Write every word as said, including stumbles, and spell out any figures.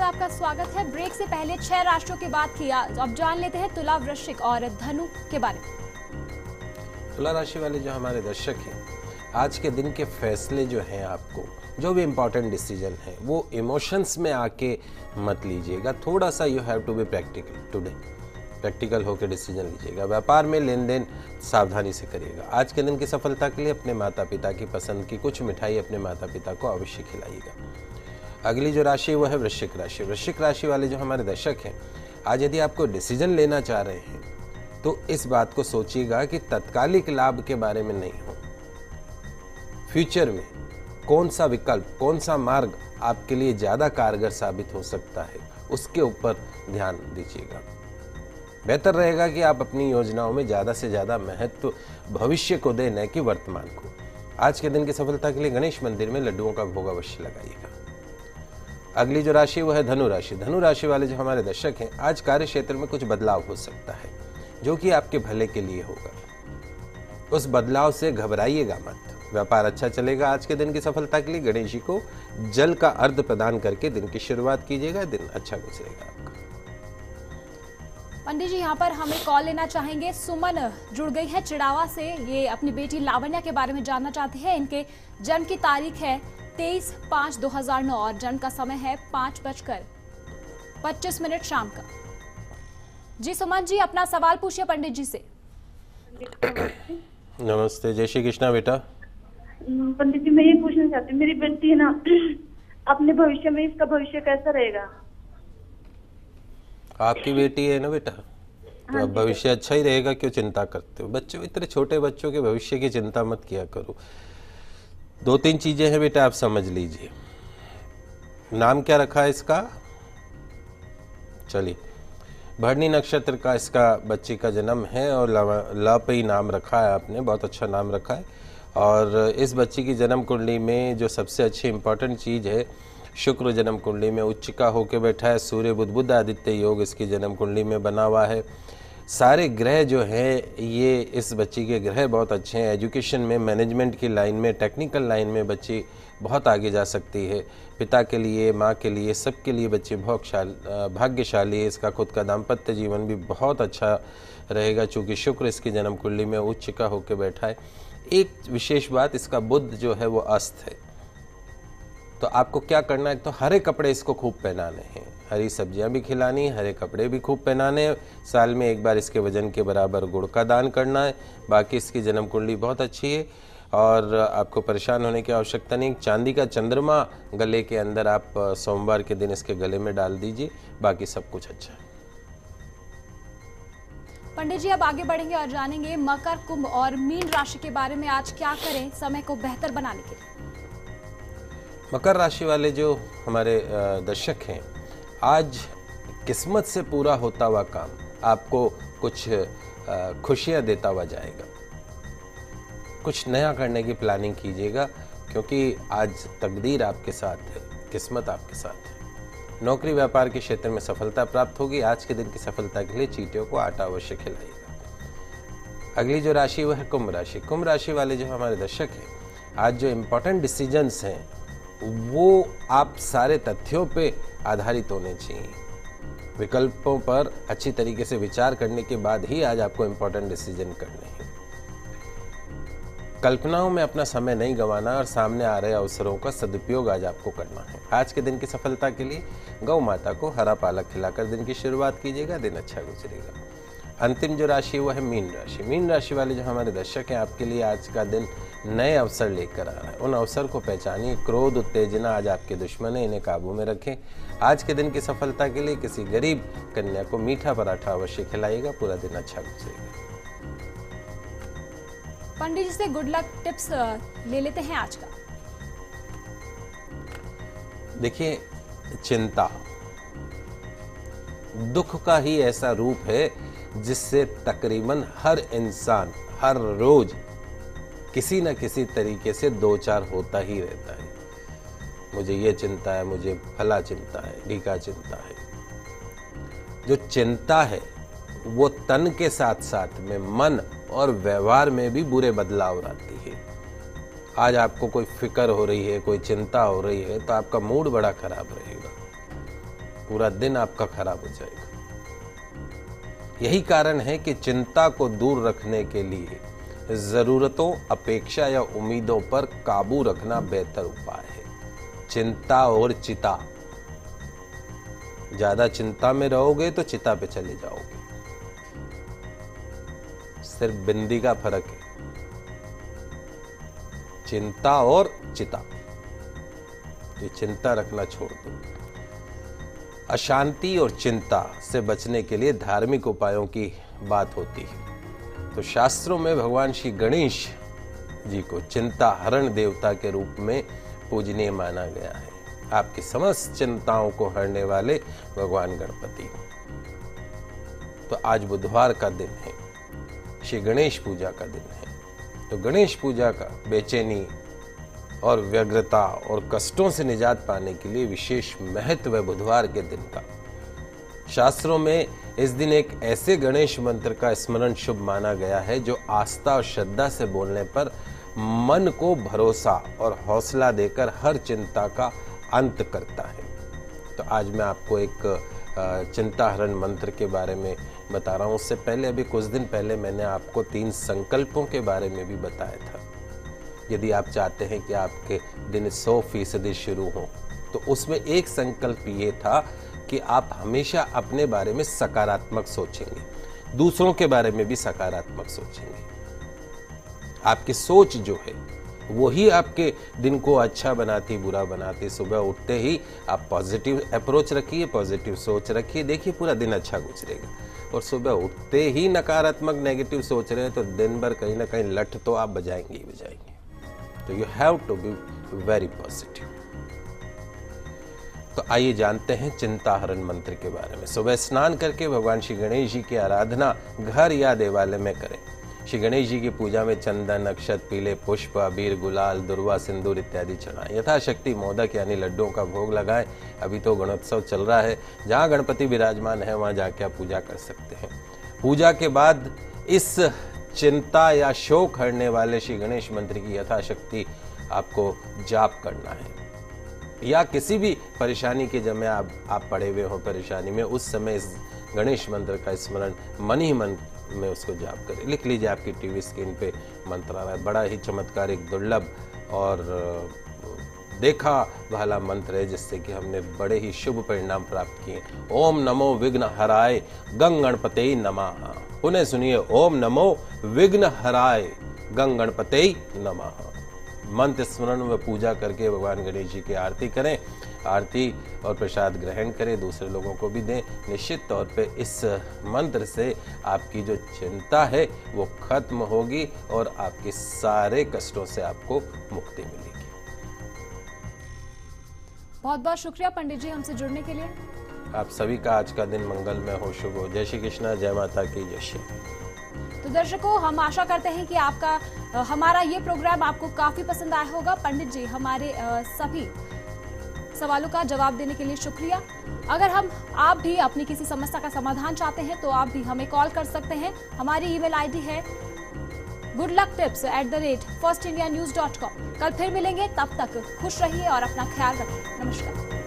बाद आपका स्वागत है। ब्रेक से पहले छह राशियों की बात किया, तो अब जान लेते हैं तुला, वृश्चिक और धनु के बारे में। तुला राशि वाले जो हमारे दर्शक हैं, आज के दिन के फैसले जो हैं, आपको जो भी इम्पोर्टेंट डिसीजन है वो इमोशंस में आके मत लीजिएगा। थोड़ा सा you have to be practical today, practical होकर डिसीजन लीजिएगा। व्यापार में लेन देन सावधानी से करिएगा। आज के दिन की सफलता के लिए अपने माता पिता की पसंद की कुछ मिठाई अपने माता पिता को अवश्य खिलाइएगा। अगली जो राशि वो है वृश्चिक राशि। वृश्चिक राशि वाले जो हमारे दर्शक हैं, आज यदि आपको डिसीजन लेना चाह रहे हैं तो इस बात को सोचिएगा कि तत्कालिक लाभ के बारे में नहीं हो, फ्यूचर में कौन सा विकल्प, कौन सा मार्ग आपके लिए ज़्यादा कारगर साबित हो सकता है उसके ऊपर ध्यान दीजिएगा। बेहतर रहेगा कि आप अपनी योजनाओं में ज़्यादा से ज़्यादा महत्व भविष्य को दें, न कि वर्तमान को। आज के दिन की सफलता के लिए गणेश मंदिर में लड्डुओं का भोग अवश्य लगाइएगा। अगली जो राशि वो है धनु राशि। धनु राशि वाले जो हमारे दर्शक हैं, आज कार्य क्षेत्र में कुछ बदलाव हो सकता है जो कि आपके भले के लिए होगा। उस बदलाव से घबराइएगा मत। व्यापार अच्छा चलेगा। आज के दिन की सफलता के लिए गणेश जी को जल का अर्घ्य प्रदान करके दिन की शुरुआत कीजिएगा। दिन अच्छा गुजरेगा आपका। पंडित जी, यहाँ पर हम एक कॉल लेना चाहेंगे। सुमन जुड़ गई है चिड़ावा से। ये अपनी बेटी लावण्या के बारे में जानना चाहती है। इनके जन्म की तारीख है तेईस पाँच दो हज़ार नौ और जन्म का समय है पाँच बजकर पच्चीस मिनट शाम का। जी सुमन जी, अपना सवाल पूछिए पंडित जी से। नमस्ते, जय श्री कृष्णा बेटा। पंडित जी, मैं ये पूछना चाहती हूँ, मेरी बेटी है ना, अपने भविष्य में इसका भविष्य कैसा रहेगा? आपकी बेटी है ना बेटा, तो अब भविष्य अच्छा ही रहेगा, क्यों चिंता करते हो? बच्चों, इतने छोटे बच्चों के भविष्य की चिंता मत किया करो। दो तीन चीजें हैं बेटा, आप समझ लीजिए। नाम क्या रखा है इसका? चलिए, भरणी नक्षत्र का इसका बच्ची का जन्म है और लापई नाम रखा है आपने। बहुत अच्छा नाम रखा है। और इस बच्ची की जन्म कुंडली में जो सबसे अच्छी इंपॉर्टेंट चीज़ है, शुक्र जन्म कुंडली में उच्च का होकर बैठा है। सूर्य बुध बुध आदित्य योग इसकी जन्म कुंडली में बना हुआ है। सारे ग्रह जो हैं, ये इस बच्ची के ग्रह बहुत अच्छे हैं। एजुकेशन में, मैनेजमेंट की लाइन में, टेक्निकल लाइन में बच्ची बहुत आगे जा सकती है। पिता के लिए, माँ के लिए, सबके लिए बच्चे बहुत भाग्यशाली है। इसका खुद का दाम्पत्य जीवन भी बहुत अच्छा रहेगा, चूँकि शुक्र इसकी जन्म कुंडली में उच्च का होकर बैठा है। एक विशेष बात, इसका बुध जो है वो अस्त है। तो आपको क्या करना है, तो हरे कपड़े इसको खूब पहनाने हैं, हरी सब्जियां भी खिलानी, हरे कपड़े भी खूब पहनाने हैं। साल में एक बार इसके वजन के बराबर गुड़ का दान करना है। बाकी इसकी जन्म कुंडली बहुत अच्छी है और आपको परेशान होने की आवश्यकता नहीं। चांदी का चंद्रमा गले के अंदर आप सोमवार के दिन इसके गले में डाल दीजिए। बाकी सब कुछ अच्छा है। पंडित जी, अब आगे बढ़ेंगे और जानेंगे मकर, कुंभ और मीन राशि के बारे में। आज क्या करें समय को बेहतर बनाने के लिए? मकर राशि वाले जो हमारे दर्शक हैं, आज किस्मत से पूरा होता हुआ काम आपको कुछ खुशियां देता हुआ जाएगा। कुछ नया करने की प्लानिंग कीजिएगा, क्योंकि आज तकदीर आपके साथ है, किस्मत आपके साथ है। नौकरी व्यापार के क्षेत्र में सफलता प्राप्त होगी। आज के दिन की सफलता के लिए चींटियों को आटा अवश्य खिलाइएगा। अगली जो राशि वह है कुंभ राशि। कुंभ राशि वाले जो हमारे दर्शक हैं, आज जो इम्पोर्टेंट डिसीजंस हैं वो आप सारे तथ्यों पे आधारित होने चाहिए। विकल्पों पर अच्छी तरीके से विचार करने के बाद ही आज आपको इम्पोर्टेंट डिसीजन करने हैं। कल्पनाओं में अपना समय नहीं गंवाना और सामने आ रहे अवसरों का सदुपयोग आज आपको करना है। आज के दिन की सफलता के लिए गौ माता को हरा पालक खिलाकर दिन की शुरुआत कीजिएगा। दिन अच्छा गुजरेगा। अंतिम जो राशि वो है मीन राशि। मीन राशि वाले जो हमारे दर्शक हैं, आपके लिए आज का दिन नए अवसर लेकर आ रहा है। उन अवसर को पहचानिए। क्रोध, उत्तेजना आज आपके दुश्मन है, इन्हें काबू में रखें। आज के दिन की सफलता के लिए किसी गरीब कन्या को मीठा पराठा अवश्य खिलाइएगा। पूरा दिन अच्छा गुजरेगा। पंडित जी से गुड लक टिप्स ले लेते हैं आज का। देखिए, चिंता दुख का ही ऐसा रूप है जिससे तकरीबन हर इंसान हर रोज किसी न किसी तरीके से दो चार होता ही रहता है। मुझे ये चिंता है, मुझे फला चिंता है, ढीका चिंता है। जो चिंता है वो तन के साथ साथ में मन और व्यवहार में भी बुरे बदलाव लाती है। आज आपको कोई फिक्र हो रही है, कोई चिंता हो रही है, तो आपका मूड बड़ा खराब रहेगा। पूरा दिन आपका खराब हो जाएगा। यही कारण है कि चिंता को दूर रखने के लिए जरूरतों, अपेक्षा या उम्मीदों पर काबू रखना बेहतर उपाय है। चिंता और चिता, ज्यादा चिंता में रहोगे तो चिता पे चले जाओगे, सिर्फ बिंदी का फर्क है। चिंता और चिता, ये चिंता रखना छोड़ दो। अशांति और चिंता से बचने के लिए धार्मिक उपायों की बात होती है, तो शास्त्रों में भगवान श्री गणेश जी को चिंता हरण देवता के रूप में पूजनीय माना गया है। आपकी समस्त चिंताओं को हरने वाले भगवान गणपति। तो आज बुधवार का दिन है, श्री गणेश पूजा का दिन है, तो गणेश पूजा का बेचैनी और व्यग्रता और कष्टों से निजात पाने के लिए विशेष महत्व है बुधवार के दिन का। शास्त्रों में इस दिन एक ऐसे गणेश मंत्र का स्मरण शुभ माना गया है जो आस्था और श्रद्धा से बोलने पर मन को भरोसा और हौसला देकर हर चिंता का अंत करता है। तो आज मैं आपको एक चिंता हरण मंत्र के बारे में बता रहा हूँ। उससे पहले अभी कुछ दिन पहले मैंने आपको तीन संकल्पों के बारे में भी बताया था। यदि आप चाहते हैं कि आपके दिन सौ फीसदी शुरू हो, तो उसमें एक संकल्प ये था कि आप हमेशा अपने बारे में सकारात्मक सोचेंगे, दूसरों के बारे में भी सकारात्मक सोचेंगे। आपकी सोच जो है वही आपके दिन को अच्छा बनाती, बुरा बनाती। सुबह उठते ही आप पॉजिटिव अप्रोच रखिए, पॉजिटिव सोच रखिए, देखिए पूरा दिन अच्छा गुजरेगा। और सुबह उठते ही नकारात्मक नेगेटिव सोच रहे हैं तो दिन भर कहीं ना कहीं लठ तो आप बजाएंगे ही बजाएंगे। तो you have to be very positive. तो आइए जानते हैं चिंता हरण मंत्र के बारे में। सुबह स्नान करके भगवान श्री गणेश जी की आराधना घर या देवालय में करें। श्री गणेश जी की पूजा में चंदन, अक्षत, पीले पुष्प, अबीर, गुलाल, दुर्वा, सिंदूर इत्यादि चढ़ाएं। यथाशक्ति मोदक यानी लड्डुओं का भोग लगाएं। अभी तो गणोत्सव चल रहा है, जहां गणपति विराजमान है वहां जाके आप पूजा कर सकते हैं। पूजा के बाद इस चिंता या शोक हरने वाले श्री गणेश मंत्र की यथाशक्ति आपको जाप करना है, या किसी भी परेशानी के जब में आप, आप पड़े हुए हो परेशानी में, उस समय इस गणेश मंत्र का स्मरण मन ही मन में उसको जाप करें। लिख लीजिए आपकी टीवी स्क्रीन पे मंत्र आ रहा है। बड़ा ही चमत्कारिक, दुर्लभ और देखा भाला मंत्र है, जिससे कि हमने बड़े ही शुभ परिणाम प्राप्त किए। ओम नमो विघ्न हराय गंग गणपते नमः। पुनः सुनिए, ओम नमो विघ्न हराय गंग गणपते नमः। मंत्र स्मरण व पूजा करके भगवान गणेश जी की आरती करें। आरती और प्रसाद ग्रहण करें, दूसरे लोगों को भी दें। निश्चित तौर पे इस मंत्र से आपकी जो चिंता है वो खत्म होगी और आपके सारे कष्टों से आपको मुक्ति मिलेगी। बहुत बहुत शुक्रिया पंडित जी हमसे जुड़ने के लिए। आप सभी का आज का दिन मंगलमय हो, शुभ हो। जय श्री कृष्णा, जय माता की जय श्री। तो दर्शकों, हम आशा करते हैं कि आपका हमारा ये प्रोग्राम आपको काफी पसंद आया होगा। पंडित जी हमारे सभी सवालों का जवाब देने के लिए शुक्रिया। अगर हम आप भी अपनी किसी समस्या का समाधान चाहते हैं तो आप भी हमें कॉल कर सकते हैं। हमारी ईमेल आईडी है good luck tips at the rate first India news dot com. कल फिर मिलेंगे, तब तक खुश रहिए और अपना ख्याल रखिए। नमस्कार।